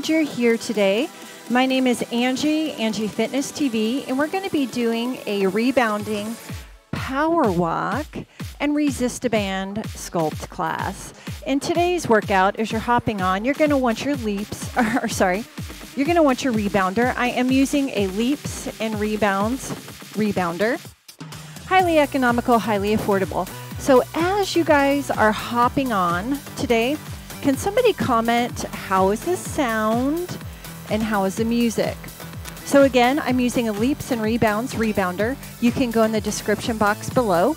glad you're here today. My name is Angie, Angie Fitness TV, and we're going to be doing a rebounding power walk and resist a band sculpt class. In today's workout, as you're hopping on, you're going to want your rebounder. I am using a Leaps and Rebounds rebounder. Highly economical, highly affordable. So as you guys are hopping on today, can somebody comment, how is this sound and how is the music? So again, I'm using a Leaps and Rebounds rebounder. You can go in the description box below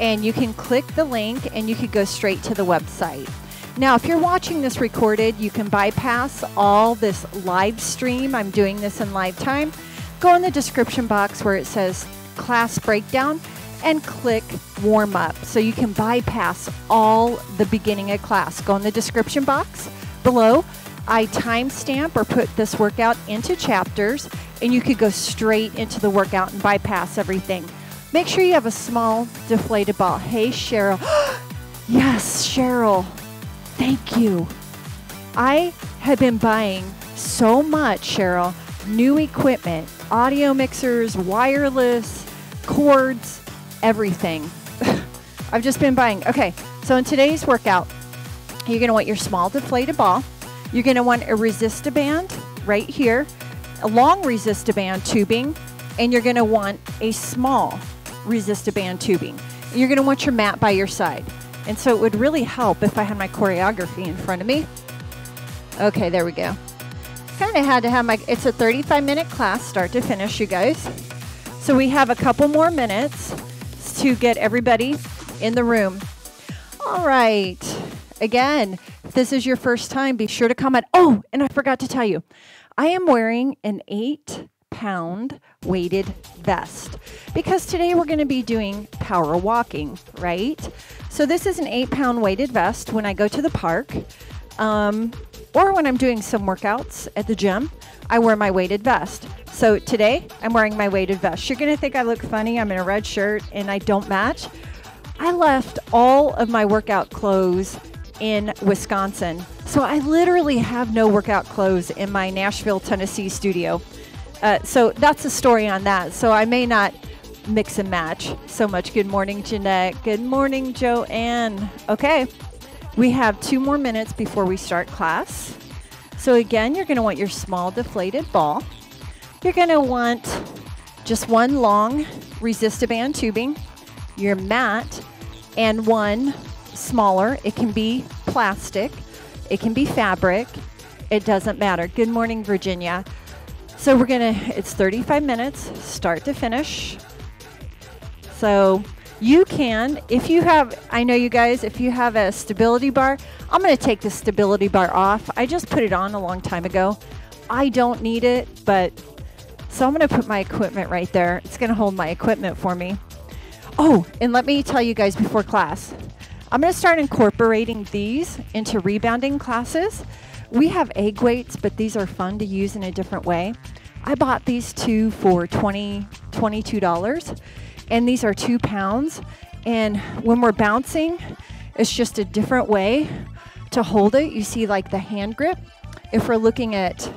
and you can click the link and you could go straight to the website. Now, if you're watching this recorded, you can bypass all this live stream. I'm doing this in live time. Go in the description box where it says class breakdown and click warm up. So you can bypass all the beginning of class. Go in the description box below. I timestamp or put this workout into chapters and you could go straight into the workout and bypass everything. Make sure you have a small deflated ball. Hey, Cheryl. Yes, Cheryl. Thank you. I have been buying so much, Cheryl, new equipment, audio mixers, wireless, cords, everything. I've just been buying. Okay, so in today's workout, you're gonna want your small deflated ball. You're gonna want a resist-a-band right here, a long resist-a-band tubing, and you're gonna want a small resist-a-band tubing. You're gonna want your mat by your side. And so it would really help if I had my choreography in front of me. Okay, there we go. Kind of had to have my, it's a 35-minute class, start to finish, you guys. So we have a couple more minutes to get everybody in the room. All right, again, if this is your first time, be sure to comment. Oh, and I forgot to tell you, I am wearing an 8-pound weighted vest because today we're gonna be doing power walking, right? So this is an 8-pound weighted vest when I go to the park or when I'm doing some workouts at the gym, I wear my weighted vest. So today I'm wearing my weighted vest. You're gonna think I look funny. I'm in a red shirt and I don't match. I left all of my workout clothes in Wisconsin. So I literally have no workout clothes in my Nashville, Tennessee studio. So that's the story on that. So I may not mix and match so much. Good morning, Jeanette. Good morning, Joanne. Okay, we have 2 more minutes before we start class. So again, you're gonna want your small deflated ball. You're gonna want just 1 long resist-a-band tubing, your mat, and 1 smaller. It can be plastic, it can be fabric, it doesn't matter. Good morning, Virginia. So we're gonna, it's 35 minutes, start to finish. So you can, if you have, I know you guys, if you have a stability bar, I'm gonna take the stability bar off. I just put it on a long time ago. I don't need it, but, so I'm gonna put my equipment right there. It's gonna hold my equipment for me. Oh, and let me tell you guys before class, I'm gonna start incorporating these into rebounding classes. We have egg weights, but these are fun to use in a different way. I bought these 2 for $22, and these are 2 pounds. And when we're bouncing, it's just a different way to hold it. You see like the hand grip. If we're looking at,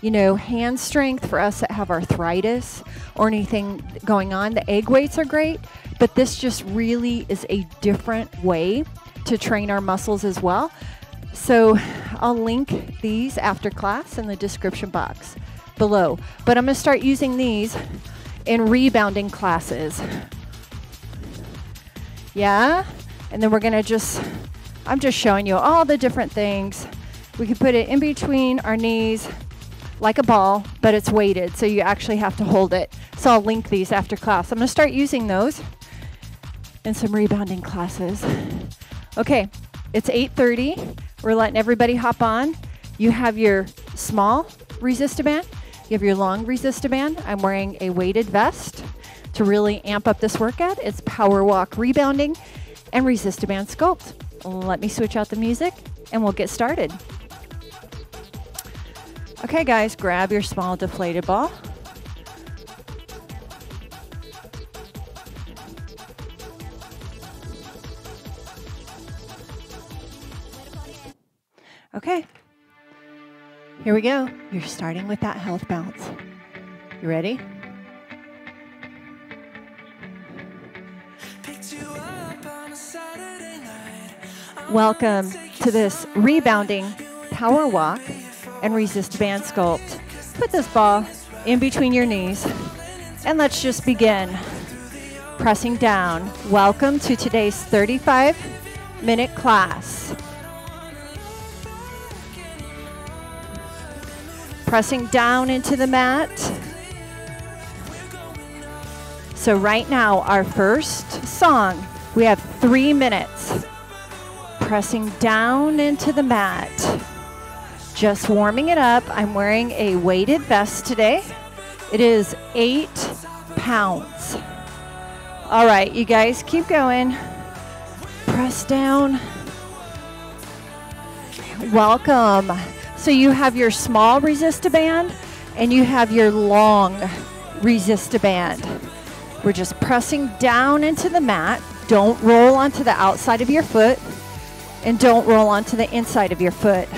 you know, hand strength for us that have arthritis or anything going on, the egg weights are great, but this just really is a different way to train our muscles as well. So I'll link these after class in the description box below. But I'm gonna start using these in rebounding classes. Yeah, and then we're gonna just, I'm just showing you all the different things. We can put it in between our knees like a ball, but it's weighted, so you actually have to hold it. So I'll link these after class. I'm gonna start using those in some rebounding classes. Okay, it's 8:30. We're letting everybody hop on. You have your small resist-a-band. You have your long resist-a-band. I'm wearing a weighted vest to really amp up this workout. It's power walk, rebounding, and resist-a-band sculpt. Let me switch out the music and we'll get started. Okay guys, grab your small deflated ball. Here we go. You're starting with that health bounce. You ready? Welcome to this rebounding power walk and resist band sculpt. Put this ball in between your knees and let's just begin pressing down. Welcome to today's 35-minute class. Pressing down into the mat. So right now, our first song, we have 3 minutes. Pressing down into the mat. Just warming it up. I'm wearing a weighted vest today. It is 8 pounds. All right, you guys, keep going. Press down. Welcome. So you have your small resist-a-band and you have your long resist-a-band. We're just pressing down into the mat. Don't roll onto the outside of your foot and don't roll onto the inside of your foot.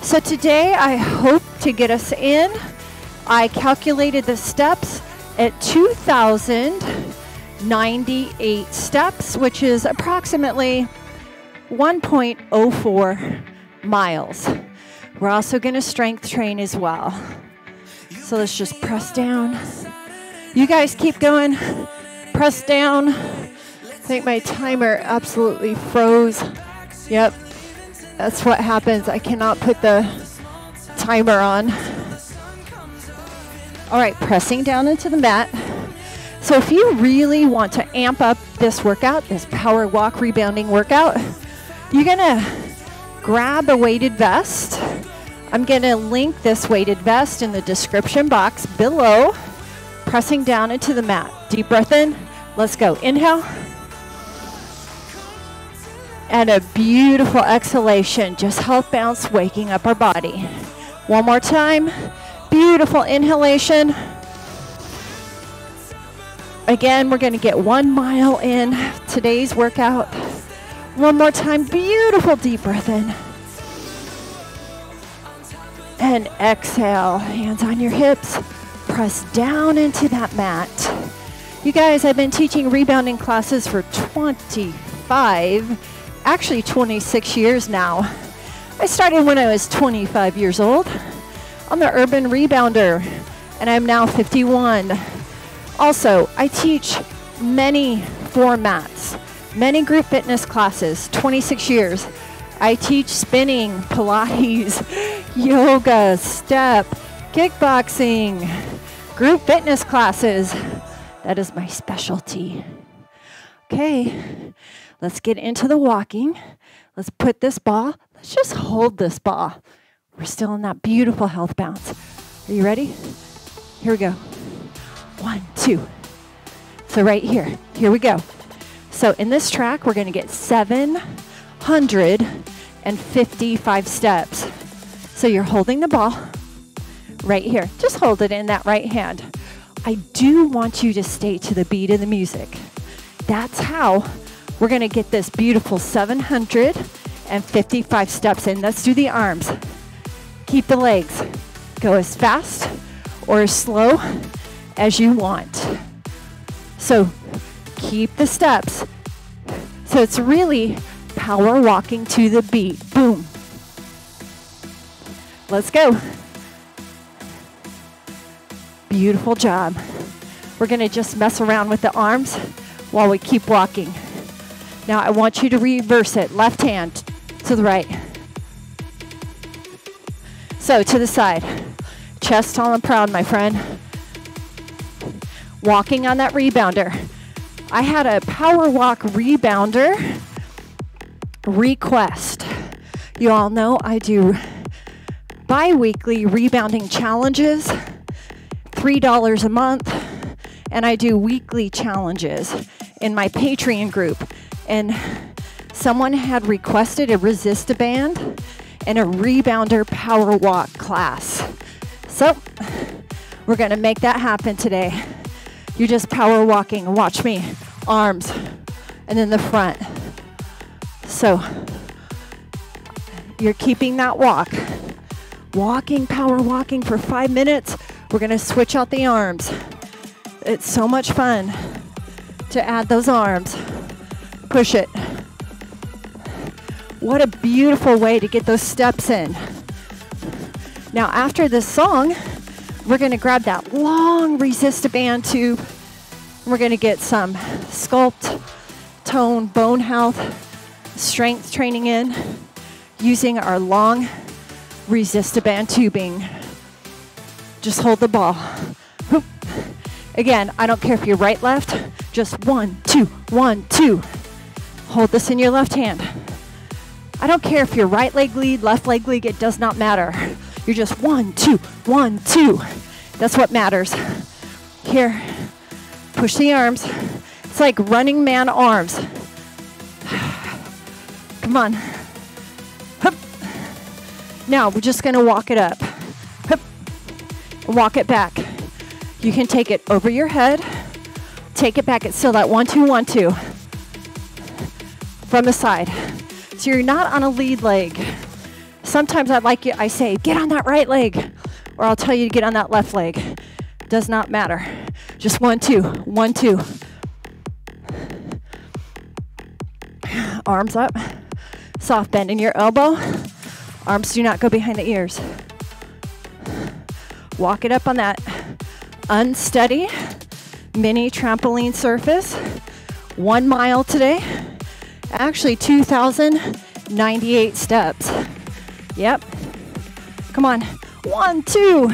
So today I hope to get us in. I calculated the steps at 2,098 steps, which is approximately 1.04 miles. We're also going to strength train as well. So let's just press down. You guys keep going. Press down. I think my timer absolutely froze. Yep. That's what happens. I cannot put the timer on. All right, pressing down into the mat. So if you really want to amp up this workout, this power walk rebounding workout, you're going to grab a weighted vest. I'm going to link this weighted vest in the description box below. Pressing down into the mat. Deep breath in. Let's go. Inhale. And a beautiful exhalation. Just health bounce, waking up our body. One more time. Beautiful inhalation. Again, we're going to get 1 mile in today's workout. One more time. Beautiful deep breath in. And exhale. Hands on your hips. Press down into that mat. You guys, I've been teaching rebounding classes for 26 years now. I started when I was 25 years old on the Urban Rebounder, and I'm now 51. Also, I teach many formats, many group fitness classes, 26 years. I teach spinning, Pilates, yoga, step, kickboxing, group fitness classes. That is my specialty. Okay, let's get into the walking. Let's put this ball, let's just hold this ball. We're still in that beautiful health bounce. Are you ready? Here we go. 1, 2. So right here we go. So in this track, we're gonna get 755 steps. So you're holding the ball right here. Just hold it in that right hand. I do want you to stay to the beat of the music. That's how we're gonna get this beautiful 755 steps in. Let's do the arms. Keep the legs. Go as fast or as slow as you want. So keep the steps. So it's really power walking to the beat. Boom. Let's go. Beautiful job. We're going to just mess around with the arms while we keep walking. Now I want you to reverse it. Left hand to the right. So to the side. Chest tall and proud, my friend. Walking on that rebounder. I had a power walk rebounder request. You all know I do bi-weekly rebounding challenges. $3 a month, and I do weekly challenges in my Patreon group. And someone had requested a resist-a-band and a rebounder power walk class. So we're gonna make that happen today. You're just power walking, watch me, arms, and then the front. So you're keeping that walk. walking, power walking for 5 minutes. We're gonna switch out the arms. It's so much fun to add those arms. Push it. What a beautiful way to get those steps in. Now after this song, we're gonna grab that long resistor band tube. We're gonna get some sculpt, tone, bone health, strength training in using our long resistor band tubing. Just hold the ball. Hoop. Again, I don't care if you're right, left, just 1, 2, 1, 2. Hold this in your left hand. I don't care if your right leg lead, left leg lead, it does not matter. You're just 1, 2, 1, 2. That's what matters. Here, push the arms. It's like running man arms. Come on. Hup. Now we're just gonna walk it up. Hup. Walk it back. You can take it over your head, take it back. It's still that 1, 2, 1, 2 from the side. So you're not on a lead leg. Sometimes I say, get on that right leg, or I'll tell you to get on that left leg. Does not matter. Just 1, 2, 1, 2. Arms up, soft bend in your elbow. Arms do not go behind the ears. Walk it up on that unsteady mini trampoline surface. 1 mile today, actually 2,098 steps. Yep. Come on. 1, 2.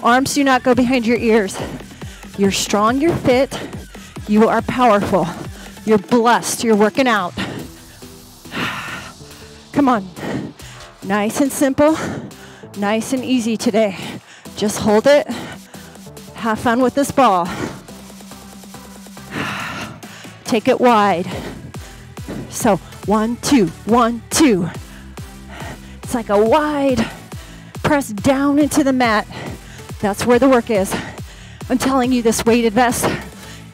Arms do not go behind your ears. You're strong, you're fit, you are powerful. You're blessed, you're working out. Come on. Nice and simple, nice and easy today. Just hold it. Have fun with this ball. Take it wide. So 1, 2, 1, 2. It's like a wide press down into the mat. That's where the work is. I'm telling you, this weighted vest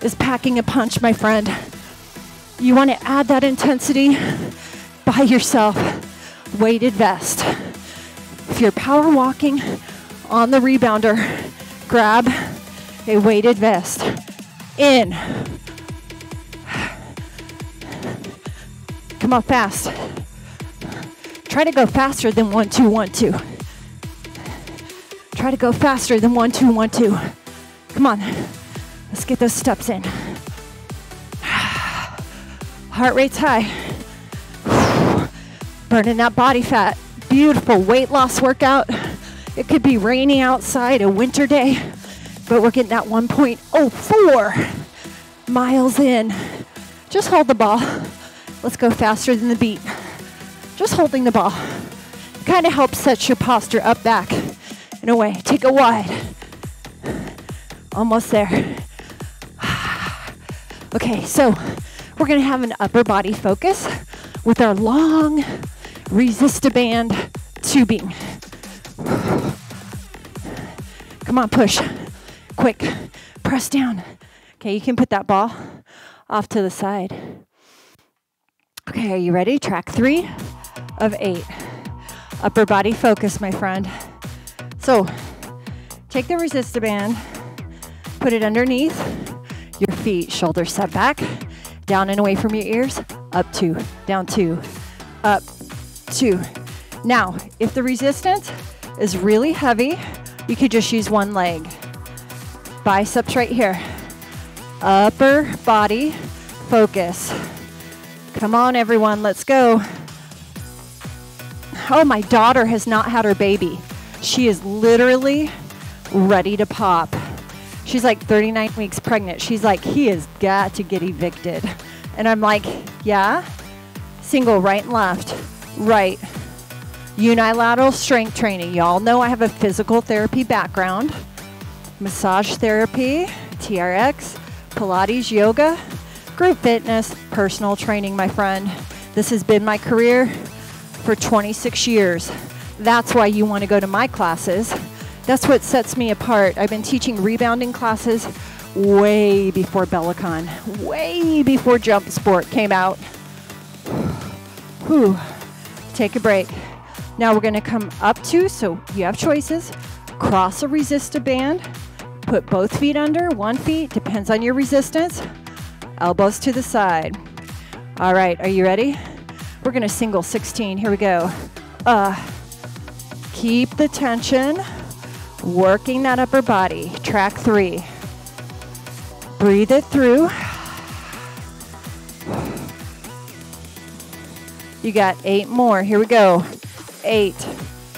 is packing a punch, my friend. You want to add that intensity? Buy yourself weighted vest. If you're power walking on the rebounder, grab a weighted vest. In. Come on, fast. Try to go faster than 1, 2, 1, 2. Try to go faster than 1, 2, 1, 2. Come on, let's get those steps in. Heart rate's high. Burning that body fat. Beautiful weight loss workout. It could be rainy outside, a winter day, but we're getting that 1.04 miles in. Just hold the ball. Let's go faster than the beat. Just holding the ball. Kind of helps set your posture up, back, in a way. Take it wide. Almost there. Okay, so we're gonna have an upper body focus with our long resistor band tubing. Come on, push. Quick, press down. Okay, you can put that ball off to the side. Okay, are you ready? Track 3 of 8. Upper body focus, my friend. So take the resistor band, put it underneath your feet, shoulders set back, down and away from your ears, up 2, down 2, up 2. Now, if the resistance is really heavy, you could just use one leg. Biceps right here. Upper body focus. Come on, everyone, let's go. Oh, my daughter has not had her baby. She is literally ready to pop. She's like 39 weeks pregnant. She's like, he has got to get evicted. And I'm like, yeah? Single, right and left. Right. Unilateral strength training. Y'all know I have a physical therapy background. Massage therapy, TRX, Pilates, yoga, group fitness, personal training, my friend. This has been my career for 26 years. That's why you want to go to my classes. That's what sets me apart. I've been teaching rebounding classes way before Bellicon, way before JumpSport came out. Whew. Take a break. Now we're gonna come up to, so you have choices, cross a resistor band, put both feet under, 1 foot, depends on your resistance, elbows to the side. All right, are you ready? We're gonna single 16, here we go. Keep the tension, working that upper body, track 3. Breathe it through. You got 8 more, here we go. 8,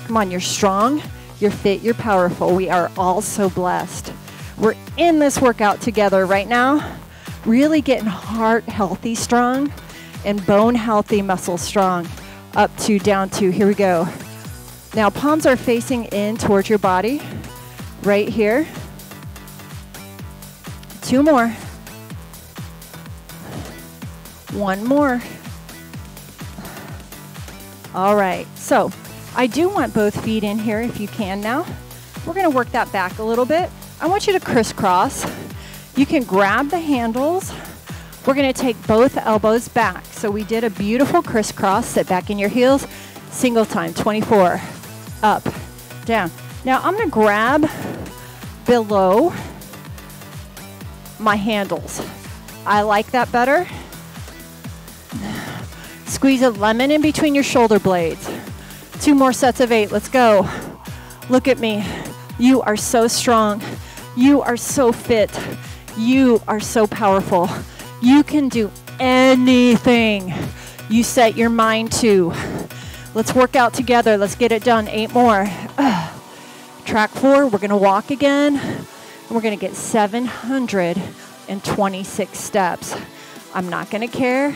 come on, you're strong, you're fit, you're powerful. We are all so blessed. We're in this workout together right now, really getting heart healthy strong and bone healthy muscle strong. Up 2, down 2, here we go. Now palms are facing in towards your body, right here. 2 more. 1 more. All right, so I do want both feet in here if you can now. We're gonna work that back a little bit. I want you to crisscross. You can grab the handles. We're gonna take both elbows back. So we did a beautiful crisscross, sit back in your heels, single time, 24, up, down. Now I'm gonna grab below my handles. I like that better. Squeeze a lemon in between your shoulder blades. 2 more sets of 8, let's go. Look at me, you are so strong. You are so fit. You are so powerful. You can do anything you set your mind to. Let's work out together, let's get it done, 8 more. Track 4, we're gonna walk again. And we're gonna get 726 steps. I'm not gonna care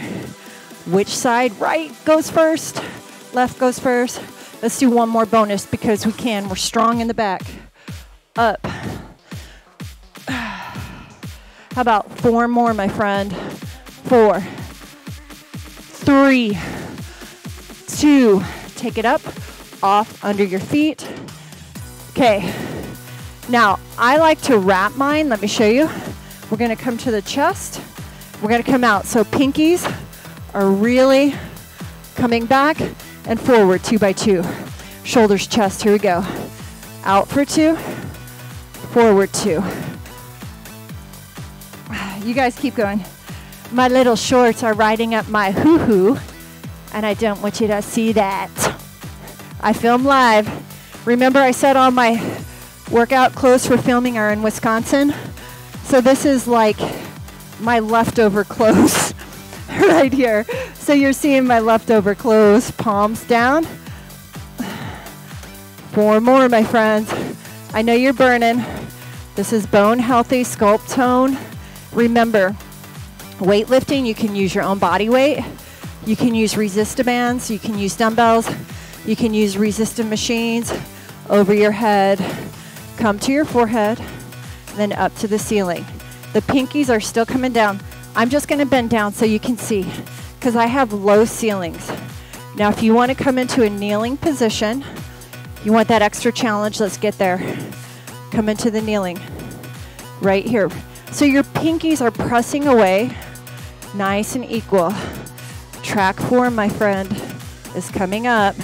which side, right goes first, left goes first. Let's do one more bonus because we can, we're strong in the back. Up. How about 4 more, my friend? 4, 3, 2, take it up, off under your feet. Okay, now I like to wrap mine, let me show you. We're gonna come to the chest, we're gonna come out, so pinkies are really coming back and forward, 2 by 2. Shoulders, chest, here we go. Out for 2, forward 2. You guys keep going. My little shorts are riding up my hoo-hoo, and I don't want you to see that. I film live. Remember I said all my workout clothes for filming are in Wisconsin? So this is like my leftover clothes. Right here. So you're seeing my leftover clothes, palms down. 4 more, my friends. I know you're burning. This is bone healthy, sculpt tone. Remember, weightlifting, you can use your own body weight. You can use resistance bands. You can use dumbbells. You can use resistance machines over your head. Come to your forehead, then up to the ceiling. The pinkies are still coming down. I'm just gonna bend down so you can see, because I have low ceilings. Now if you wanna come into a kneeling position, you want that extra challenge, let's get there. Come into the kneeling, right here. So your pinkies are pressing away, nice and equal. Track 4, my friend, is coming up.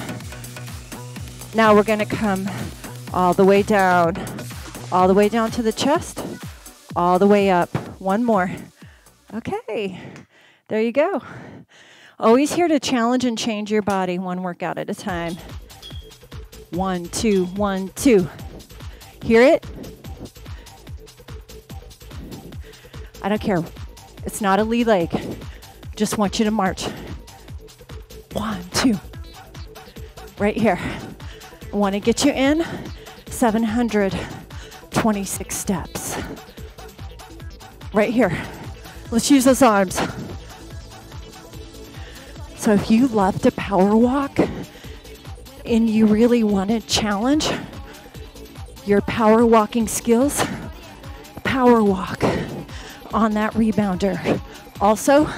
Now we're gonna come all the way down to the chest, all the way up, 1 more. Okay, there you go. Always here to challenge and change your body, one workout at a time. 1, 2, 1, 2. Hear it? I don't care. It's not a lead leg. Just want you to march. 1, 2. Right here. I want to get you in 726 steps. Right here. Let's use those arms. So if you love to power walk and you really want to challenge your power walking skills, power walk on that rebounder. Also,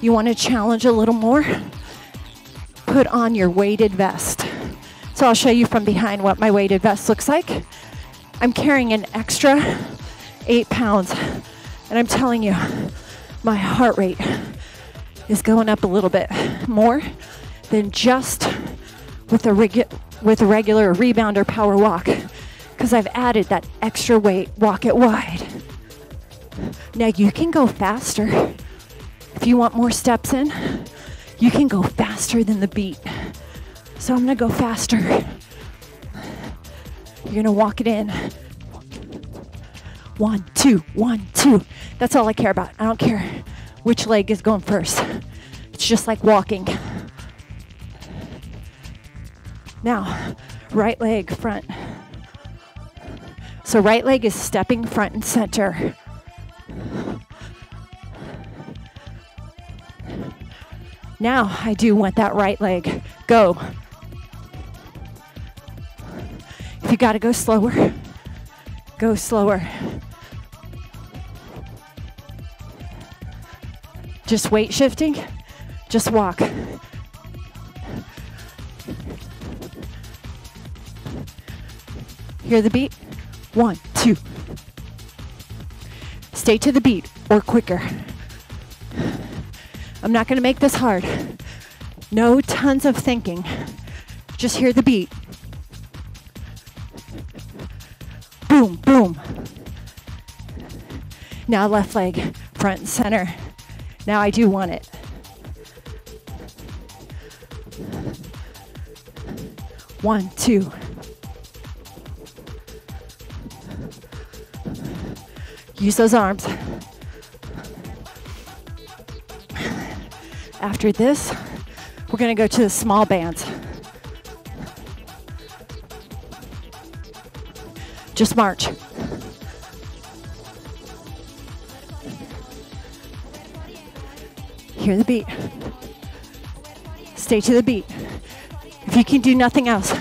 you want to challenge a little more, put on your weighted vest. So I'll show you from behind what my weighted vest looks like. I'm carrying an extra 8 pounds, and I'm telling you, my heart rate is going up a little bit more than just with a regular rebounder power walk, because I've added that extra weight, walk it wide. Now you can go faster. If you want more steps in, you can go faster than the beat. So I'm gonna go faster. You're gonna walk it in. 1, 2, 1, 2. That's all I care about. I don't care which leg is going first. It's just like walking. Now, right leg front. So right leg is stepping front and center. Now I do want that right leg. Go. If you gotta go slower, go slower. Just weight shifting, just walk. Hear the beat? 1, 2. Stay to the beat or quicker. I'm not gonna make this hard. No tons of thinking. Just hear the beat. Boom, boom. Now left leg, front and center. Now I do want it. 1, 2. Use those arms. After this, we're gonna go to the small bands. Just march. Hear the beat. Stay to the beat. If you can do nothing else,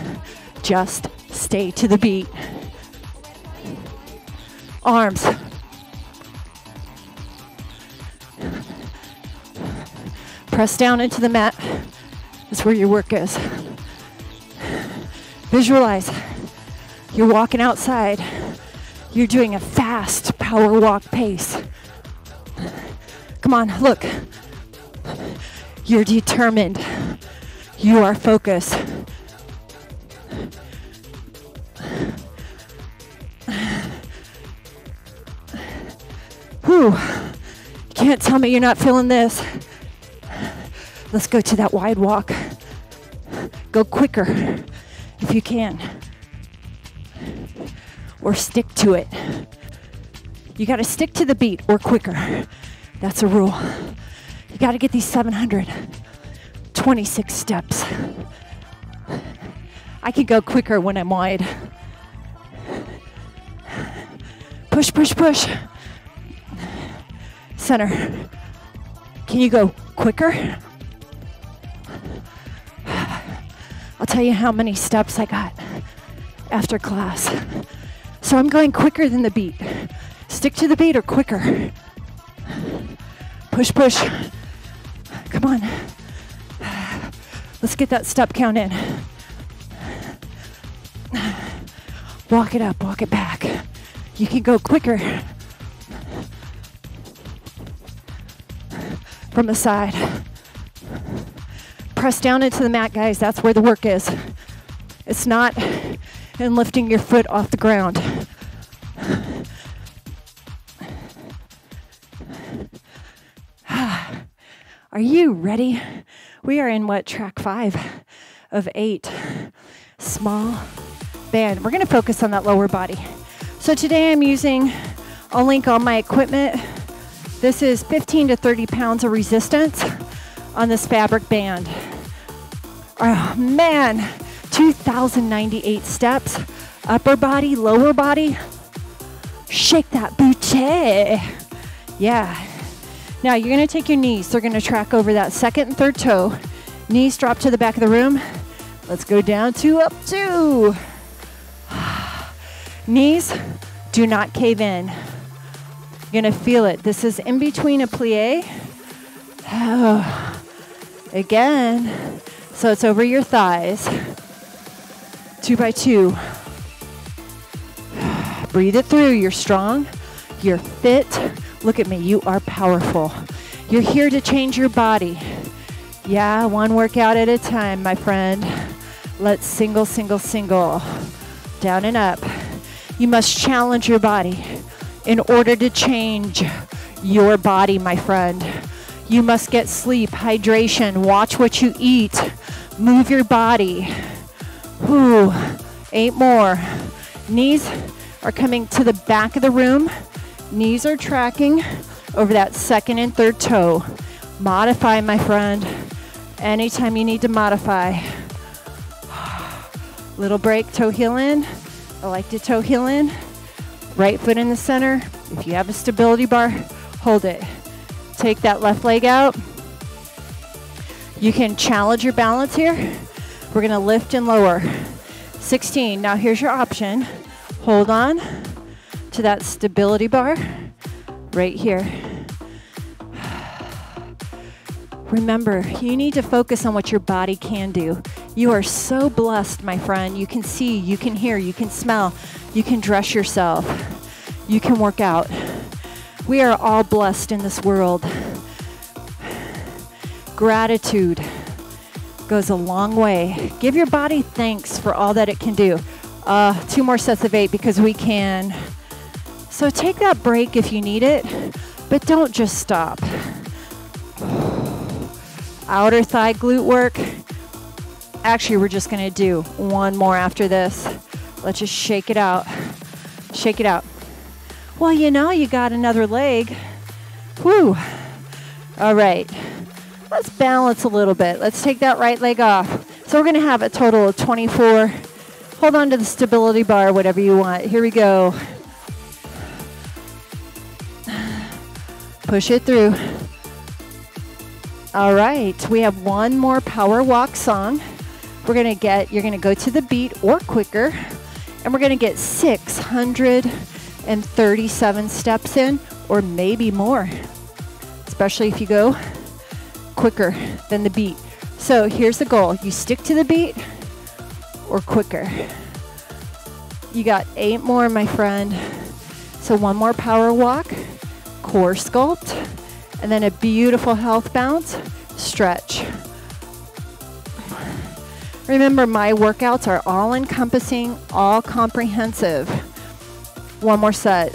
just stay to the beat. Arms. Press down into the mat. That's where your work is. Visualize. You're walking outside. You're doing a fast power walk pace. Come on, look. You're determined. You are focused. Whew. You can't tell me you're not feeling this. Let's go to that wide walk. Go quicker if you can. Or stick to it. You gotta stick to the beat or quicker. That's a rule. You gotta get these 726 steps. I could go quicker when I'm wide. Push, push, push. Center. Can you go quicker? I'll tell you how many steps I got after class. So I'm going quicker than the beat. Stick to the beat or quicker. Push, push. Come on. Let's get that step count in. Walk it up, walk it back. You can go quicker from the side. Press down into the mat, guys. That's where the work is. It's not in lifting your foot off the ground. Are you ready? We are in what, track 5 of 8. Small band. We're gonna focus on that lower body. So today I'm using, I'll link all my equipment. This is 15 to 30 pounds of resistance on this fabric band. Oh man, 2,098 steps. Upper body, lower body. Shake that booty. Yeah. Now you're gonna take your knees. They're gonna track over that second and third toe. Knees drop to the back of the room. Let's go down to up two. Knees, do not cave in. You're gonna feel it. This is in between a plie. Oh. Again. So it's over your thighs. 2 by 2. Breathe it through. You're strong. You're fit. Look at me. You are powerful. You're here to change your body. Yeah, one workout at a time, my friend. Let's single, single, single. Down and up. You must challenge your body in order to change your body, my friend. You must get sleep, hydration, watch what you eat, move your body. Ooh, 8 more. Knees are coming to the back of the room. Knees are tracking over that second and third toe. Modify, my friend. Anytime you need to modify. Little break, toe heel in. I like to toe heel in. Right foot in the center. If you have a stability bar, hold it. Take that left leg out. You can challenge your balance here. We're gonna lift and lower. 16, now here's your option. Hold on to that stability bar right here. Remember, you need to focus on what your body can do. You are so blessed, my friend. You can see, you can hear, you can smell, you can dress yourself, you can work out. We are all blessed in this world. Gratitude goes a long way. Give your body thanks for all that it can do. 2 more sets of 8 because we can. So take that break if you need it, but don't just stop. Outer thigh glute work. Actually, we're just gonna do one more after this. Let's just shake it out. Shake it out. Well, you know, you got another leg. Whew. All right. Let's balance a little bit. Let's take that right leg off. So we're gonna have a total of 24. Hold on to the stability bar, whatever you want. Here we go. Push it through. All right, we have one more power walk song. We're gonna get, you're gonna go to the beat or quicker, and we're gonna get 637 steps in, or maybe more, especially if you go quicker than the beat. So here's the goal, you stick to the beat or quicker. You got 8 more, my friend. So one more power walk, core sculpt, and then a beautiful health bounce, stretch. Remember, my workouts are all encompassing, all comprehensive. One more set.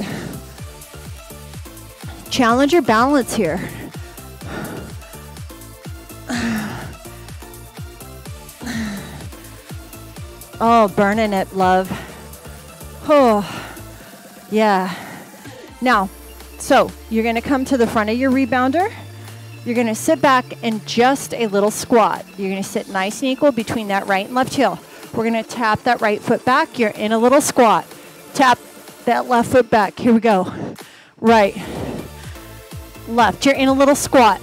Challenge your balance here. Oh, burning it, love. Oh, yeah. Now, so you're gonna come to the front of your rebounder. You're gonna sit back and just a little squat. You're gonna sit nice and equal between that right and left heel. We're gonna tap that right foot back. You're in a little squat. Tap that left foot back. Here we go. Right, left. You're in a little squat.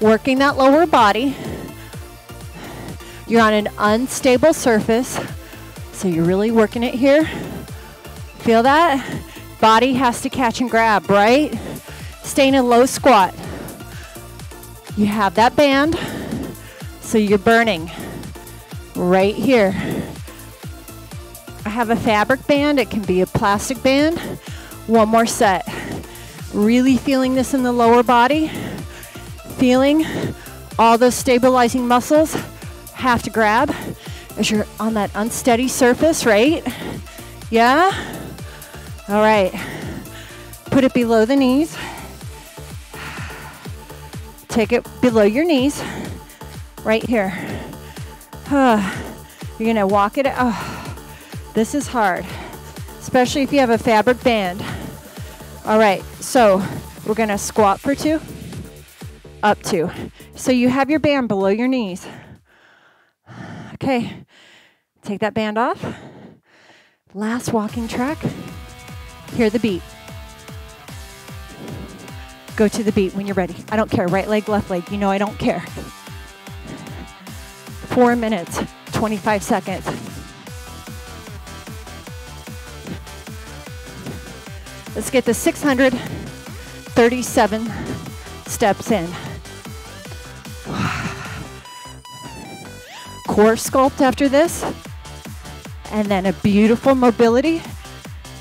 Working that lower body. You're on an unstable surface. So you're really working it here. Feel that? Body has to catch and grab, right? Stay in a low squat. You have that band, so you're burning right here. I have a fabric band, it can be a plastic band. One more set. Really feeling this in the lower body. Feeling all those stabilizing muscles have to grab as you're on that unsteady surface, right? Yeah? All right, put it below the knees. Take it below your knees, right here. You're gonna walk it out. This is hard, especially if you have a fabric band. All right, so we're gonna squat for 2, up 2. So you have your band below your knees. Okay, take that band off. Last walking track. Hear the beat. Go to the beat when you're ready. I don't care. Right leg, left leg. You know I don't care. 4 minutes, 25 seconds. Let's get the 637 steps in. Core sculpt after this. And then a beautiful mobility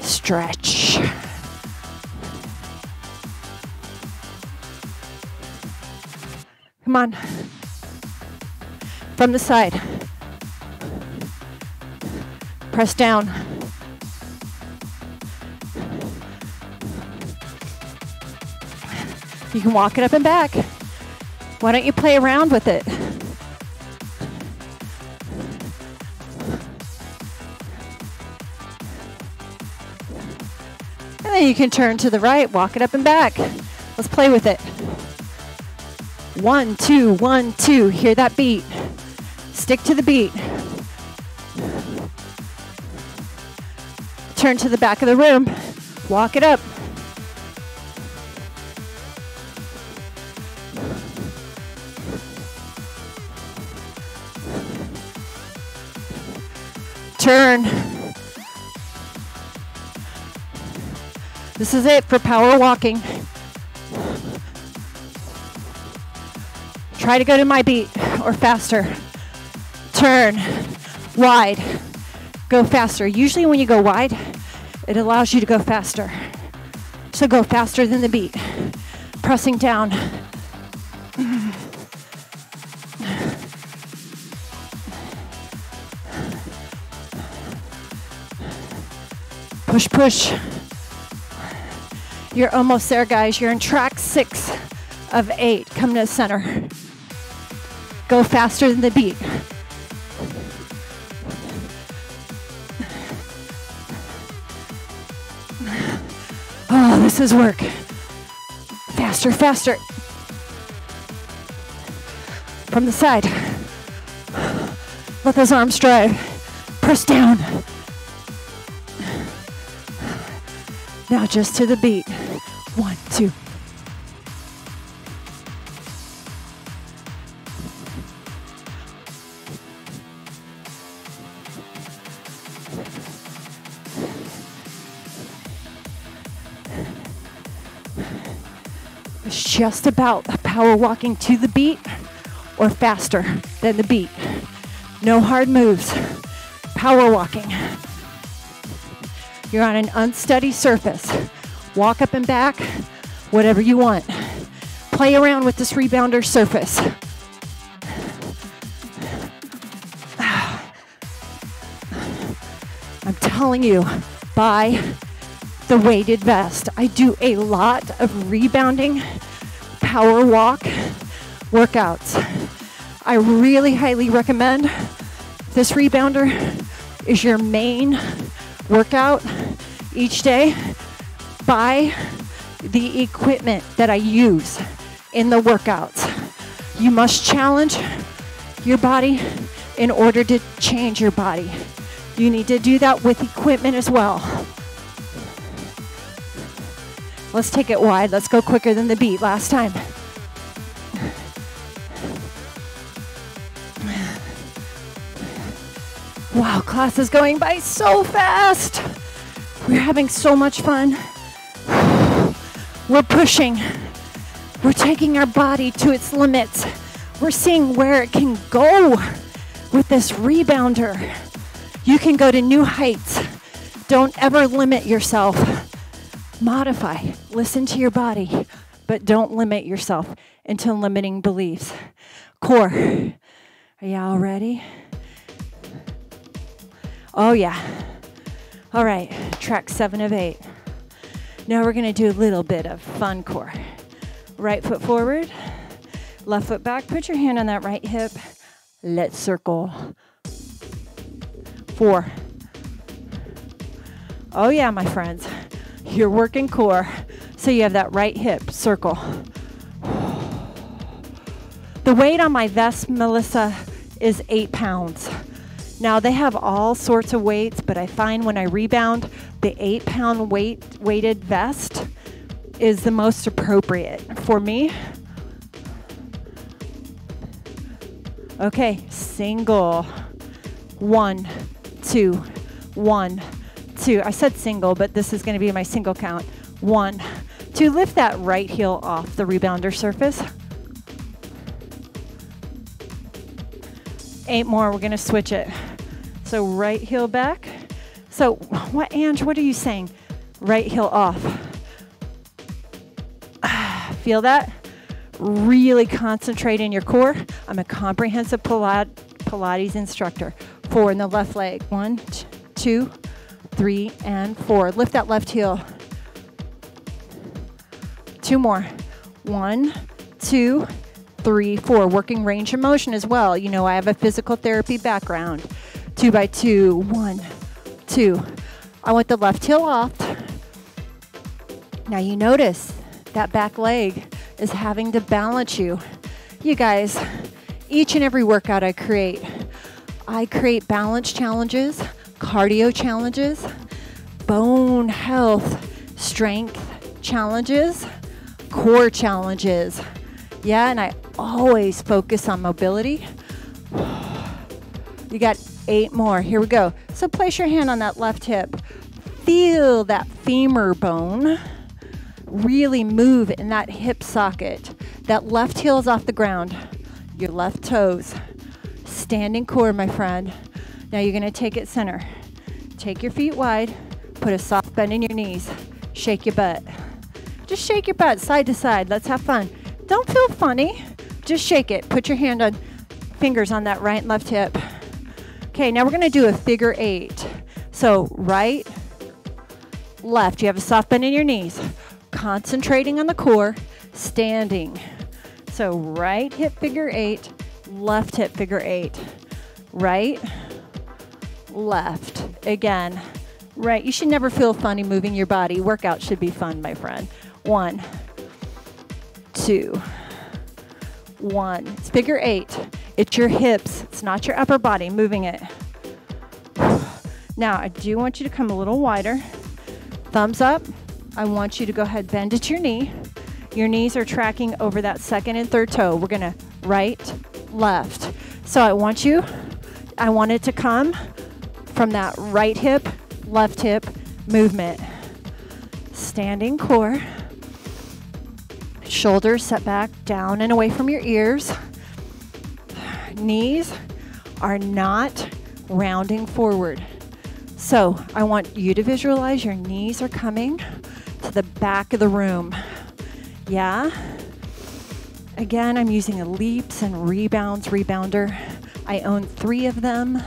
stretch. Come on. From the side. press down. You can walk it up and back. Why don't you play around with it? And then you can turn to the right, walk it up and back. Let's play with it. 1, 2, 1, 2. Hear that beat. Stick to the beat. Turn to the back of the room. Walk it up. Turn. This is it for power walking. Try to go to my beat or faster. Turn wide, go faster. Usually when you go wide, it allows you to go faster. So go faster than the beat. Pressing down. Push, push. You're almost there, guys. You're in track 6 of 8. Come to the center. Go faster than the beat. Oh, this is work. Faster, faster. From the side. Let those arms drive. Press down. Now just to the beat. 1, 2. It's just about power walking to the beat or faster than the beat. No hard moves. Power walking. You're on an unsteady surface. Walk up and back, whatever you want. Play around with this rebounder surface. I'm telling you, buy the weighted vest. I do a lot of rebounding power walk workouts. I really highly recommend this rebounder is your main workout each day. Buy the equipment that I use in the workouts. You must challenge your body in order to change your body. You need to do that with equipment as well. Let's take it wide. Let's go quicker than the beat last time. Wow, class is going by so fast. We're having so much fun. We're pushing. We're taking our body to its limits. We're seeing where it can go with this rebounder. You can go to new heights. Don't ever limit yourself. Modify. Listen to your body, but don't limit yourself into limiting beliefs. Core. Are y'all ready? Oh yeah. All right, track 7 of 8. Now we're gonna do a little bit of fun core. Right foot forward, left foot back. Put your hand on that right hip. Let's circle. 4. Oh yeah, my friends. You're working core. So you have that right hip, circle. The weight on my vest, Melissa, is 8 pounds. Now they have all sorts of weights, but I find when I rebound, the 8 pound weighted vest is the most appropriate for me. Okay, single. 1, 2, 1, 2. I said single, but this is gonna be my single count. 1, 2, lift that right heel off the rebounder surface. 8 more, we're gonna switch it. So right heel back. So what, Ange, what are you saying? Right heel off. Feel that? Really concentrate in your core. I'm a comprehensive Pilates instructor. 4 in the left leg. 1, 2. 2, 3, and 4. Lift that left heel. 2 more. 1, 2, 3, 4. Working range of motion as well. You know, I have a physical therapy background. 2 by 2. 1, 2. I want the left heel off. Now you notice that back leg is having to balance you. You guys, each and every workout I create balance challenges, cardio challenges, bone health, strength challenges, core challenges. Yeah, and I always focus on mobility. You got 8 more. Here we go. So place your hand on that left hip. Feel that femur bone really move in that hip socket. That left heel is off the ground. Your left toes. Standing core, my friend. Now you're gonna take it center. Take your feet wide, put a soft bend in your knees. Shake your butt. Just shake your butt side to side. Let's have fun. Don't feel funny. Just shake it. Put your hand on fingers on that right and left hip. Okay, now we're gonna do a figure 8. So right, left. You have a soft bend in your knees. Concentrating on the core, standing. So right hip figure 8, left hip figure 8. Right, left. Again, right. You should never feel funny moving your body. Workout should be fun, my friend. 1, 2, 1. It's figure 8. It's your hips. It's not your upper body moving it. Now, I do want you to come a little wider. Thumbs up. I want you to go ahead, bend at your knee. Your knees are tracking over that second and third toe. We're gonna right, left. So I want it to come from that right hip, left hip movement. Standing core, shoulders set back down and away from your ears. Knees are not rounding forward. So I want you to visualize your knees are coming to the back of the room. Yeah. Again, I'm using a Leaps and Rebounds rebounder. I own 3 of them.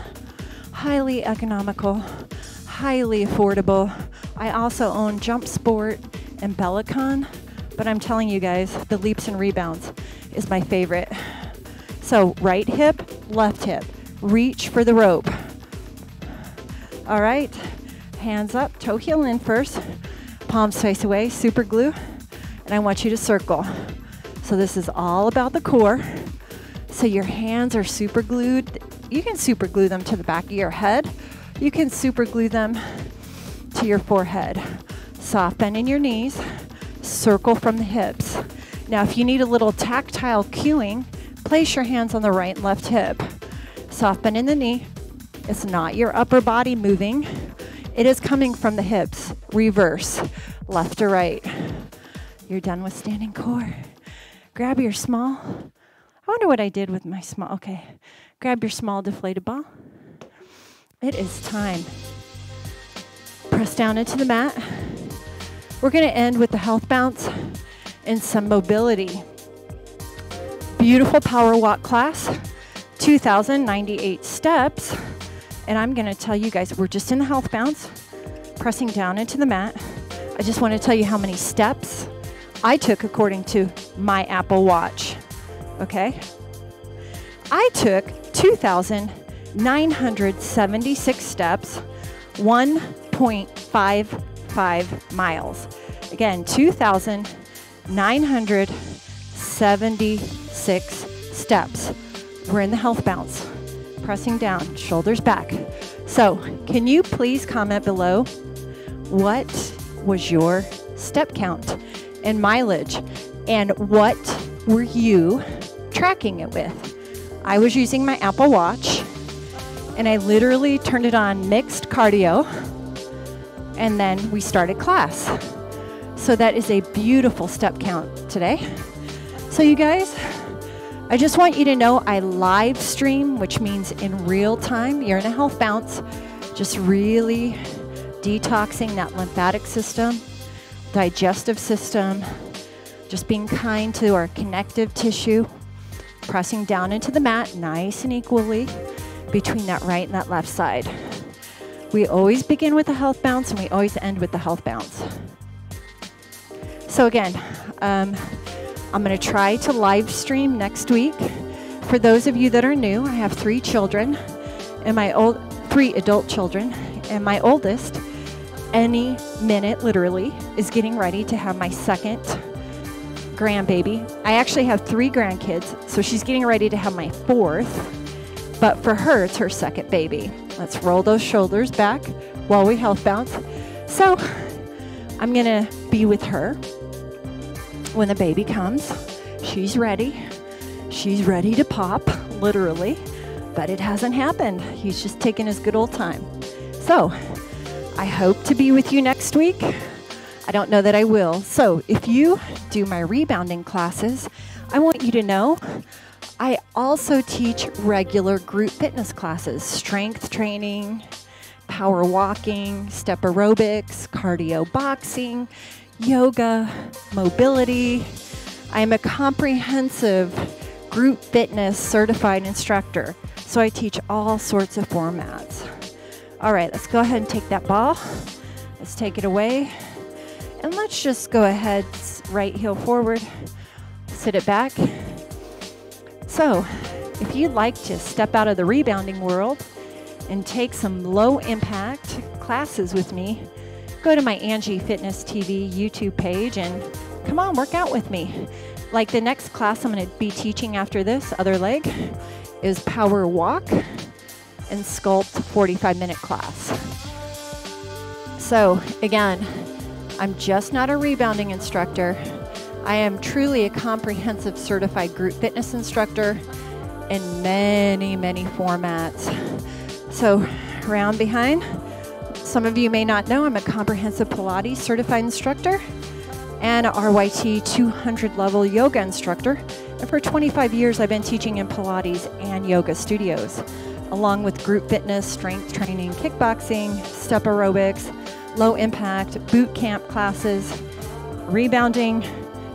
Highly economical, highly affordable. I also own JumpSport and Bellicon, but I'm telling you guys, the Leaps and Rebounds is my favorite. So right hip, left hip. Reach for the rope. All right, hands up, toe heel in first. Palms face away, super glue. And I want you to circle. So this is all about the core. So your hands are super glued. You can super glue them to the back of your head. You can super glue them to your forehead. Soft bend in your knees. Circle from the hips. Now, if you need a little tactile cueing, place your hands on the right and left hip. Soft bend in the knee. It's not your upper body moving. It is coming from the hips. Reverse, left to right. You're done with standing core. Grab your small. I wonder what I did with my small. Okay. Grab your small deflated ball. It is time. Press down into the mat. We're going to end with the health bounce and some mobility. Beautiful power walk class. 2,098 steps. And I'm going to tell you guys, we're just in the health bounce, pressing down into the mat. I just want to tell you how many steps I took according to my Apple Watch, okay? I took 2,976 steps, 1.55 miles. Again, 2,976 steps. We're in the health bounce, pressing down, shoulders back. So, can you please comment below what was your step count and mileage, and what were you tracking it with? I was using my Apple Watch, and I literally turned it on mixed cardio, and then we started class. So that is a beautiful step count today. So you guys, I just want you to know I live stream, which means in real time. You're in a health bounce, just really detoxing that lymphatic system, digestive system, just being kind to our connective tissue, pressing down into the mat nice and equally between that right and that left side. We always begin with a health bounce, and we always end with the health bounce. So again, I'm going to try to live stream next week. For those of you that are new, I have three adult children, and my oldest, any minute literally, is getting ready to have my second grandbaby. I actually have three grandkids, so she's getting ready to have my fourth, but for her, it's her second baby. Let's roll those shoulders back while we health bounce. So I'm gonna be with her when the baby comes. She's ready. She's ready to pop, literally, but it hasn't happened. He's just taking his good old time. So I hope to be with you next week. I don't know that I will. So if you do my rebounding classes, I want you to know I also teach regular group fitness classes, strength training, power walking, step aerobics, cardio boxing, yoga, mobility. I am a comprehensive group fitness certified instructor, so I teach all sorts of formats. All right, let's go ahead and take that ball. Let's take it away. And let's just go ahead, right heel forward, sit it back. So if you'd like to step out of the rebounding world and take some low impact classes with me, go to my Angie Fitness TV YouTube page and come on, work out with me. Like the next class I'm gonna be teaching after this, other leg, is power walk and sculpt 45-minute class. So again, I'm just not a rebounding instructor. I am truly a comprehensive certified group fitness instructor in many, many formats. So round behind, some of you may not know, I'm a comprehensive Pilates certified instructor and a RYT 200 level yoga instructor. And for 25 years, I've been teaching in Pilates and yoga studios, along with group fitness, strength training, kickboxing, step aerobics, low impact, boot camp classes, rebounding.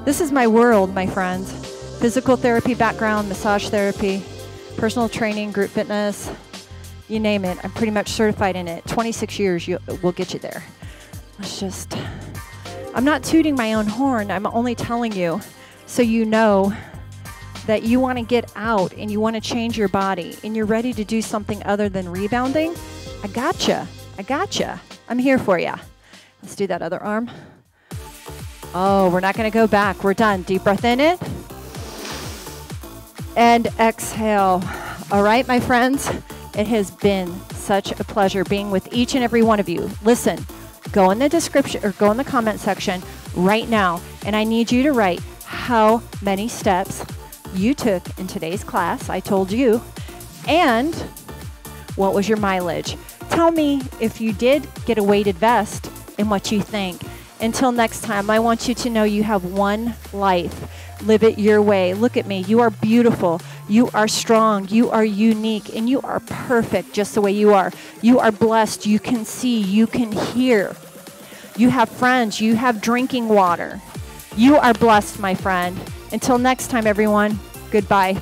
This is my world, my friends. Physical therapy background, massage therapy, personal training, group fitness, you name it. I'm pretty much certified in it. 26 years will get you there. Let's just, I'm not tooting my own horn. I'm only telling you so you know that you want to get out and you want to change your body and you're ready to do something other than rebounding. I gotcha. I gotcha. I'm here for you. Let's do that other arm. Oh, we're not going to go back. We're done. Deep breath in it. And exhale. All right, my friends. It has been such a pleasure being with each and every one of you. Listen, go in the description or go in the comment section right now. And I need you to write how many steps you took in today's class. I told you. And what was your mileage? Tell me if you did get a weighted vest and what you think. Until next time, I want you to know you have one life. Live it your way. Look at me. You are beautiful. You are strong. You are unique. And you are perfect just the way you are. You are blessed. You can see. You can hear. You have friends. You have drinking water. You are blessed, my friend. Until next time, everyone, goodbye.